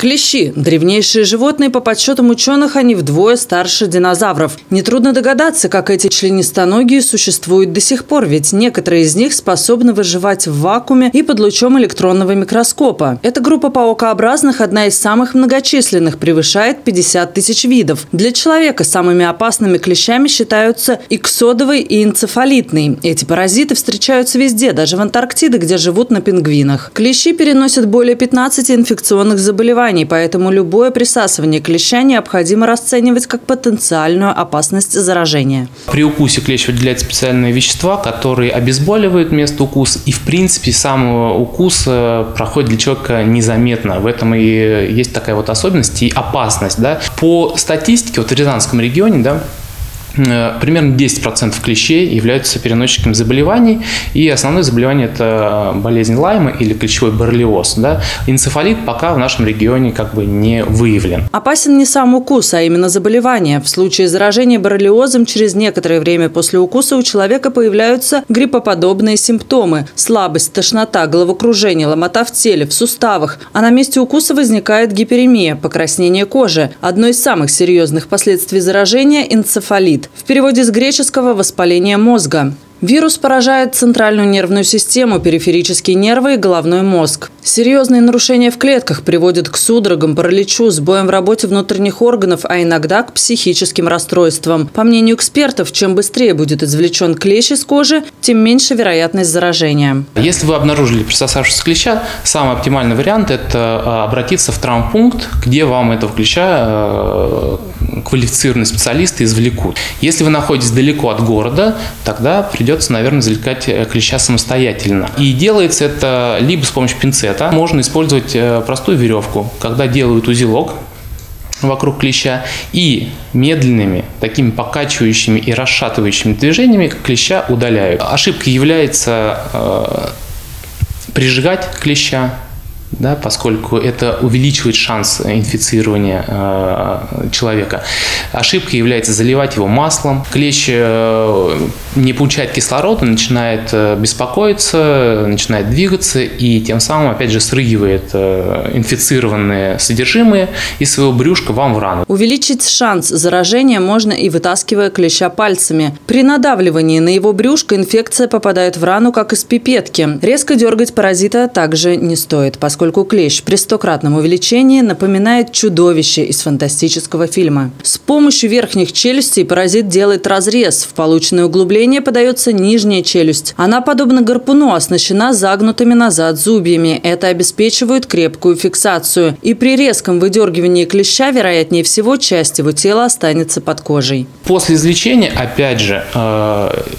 Клещи – древнейшие животные, по подсчетам ученых они вдвое старше динозавров. Нетрудно догадаться, как эти членистоногие существуют до сих пор, ведь некоторые из них способны выживать в вакууме и под лучом электронного микроскопа. Эта группа паукообразных одна из самых многочисленных, превышает 50 тысяч видов. Для человека самыми опасными клещами считаются иксодовый и энцефалитный. Эти паразиты встречаются везде, даже в Антарктиде, где живут на пингвинах. Клещи переносят более 15 инфекционных заболеваний. Поэтому любое присасывание клеща необходимо расценивать как потенциальную опасность заражения. При укусе клещ выделяет специальные вещества, которые обезболивают место укуса. И в принципе сам укус проходит для человека незаметно. В этом и есть такая вот особенность и опасность. Да? По статистике, вот в Рязанском регионе, да, примерно 10% клещей являются переносчиками заболеваний. И основное заболевание – это болезнь Лайма или клещевой боррелиоз. Да? Энцефалит пока в нашем регионе как бы не выявлен. Опасен не сам укус, а именно заболевание. В случае заражения боррелиозом через некоторое время после укуса у человека появляются гриппоподобные симптомы – слабость, тошнота, головокружение, ломота в теле, в суставах. А на месте укуса возникает гиперемия – покраснение кожи. Одно из самых серьезных последствий заражения – энцефалит. В переводе с греческого «воспаление мозга». Вирус поражает центральную нервную систему, периферические нервы и головной мозг. Серьезные нарушения в клетках приводят к судорогам, параличу, сбоям в работе внутренних органов, а иногда к психическим расстройствам. По мнению экспертов, чем быстрее будет извлечен клещ из кожи, тем меньше вероятность заражения. Если вы обнаружили присосавшегося клеща, самый оптимальный вариант – это обратиться в травмпункт, где вам этого клеща квалифицированные специалисты извлекут. Если вы находитесь далеко от города, тогда придется, наверное, извлекать клеща самостоятельно. И делается это либо с помощью пинцета. Можно использовать простую веревку, когда делают узелок вокруг клеща и медленными, такими покачивающими и расшатывающими движениями клеща удаляют. Ошибкой является прижигать клеща. Да, поскольку это увеличивает шанс инфицирования человека. Ошибкой является заливать его маслом. Клещ не получает кислорода, начинает беспокоиться, начинает двигаться и тем самым, опять же, срыгивает инфицированные содержимое из своего брюшка вам в рану. Увеличить шанс заражения можно и вытаскивая клеща пальцами. При надавливании на его брюшко инфекция попадает в рану, как из пипетки. Резко дергать паразита также не стоит, поскольку клещ при стократном увеличении напоминает чудовище из фантастического фильма. С помощью верхних челюстей паразит делает разрез. В полученное углубление подается нижняя челюсть. Она, подобно гарпуну, оснащена загнутыми назад зубьями. Это обеспечивает крепкую фиксацию. И при резком выдергивании клеща, вероятнее всего, часть его тела останется под кожей. После извлечения, опять же,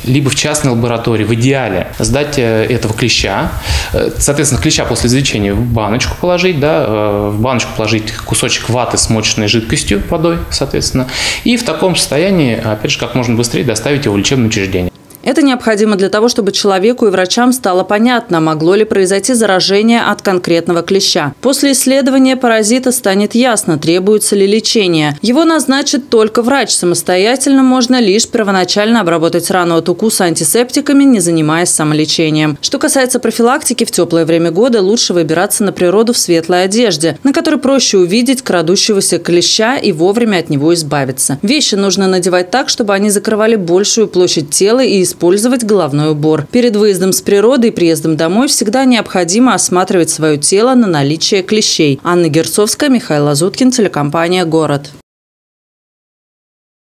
либо в частной лаборатории, в идеале, сдать этого клеща. Соответственно, клеща после извлечения в баночку положить, да, в баночку положить кусочек ваты, смоченной жидкостью, водой, соответственно. И в таком состоянии, опять же, как можно быстрее доставить его в лечебное учреждение. Это необходимо для того, чтобы человеку и врачам стало понятно, могло ли произойти заражение от конкретного клеща. После исследования паразита станет ясно, требуется ли лечение. Его назначит только врач. Самостоятельно можно лишь первоначально обработать рану от укуса антисептиками, не занимаясь самолечением. Что касается профилактики, в теплое время года лучше выбираться на природу в светлой одежде, на которой проще увидеть крадущегося клеща и вовремя от него избавиться. Вещи нужно надевать так, чтобы они закрывали большую площадь тела и использовать головной убор. Перед выездом с природы и приездом домой всегда необходимо осматривать свое тело на наличие клещей. Анна Герцовская, Михаил Азуткин, телекомпания «Город».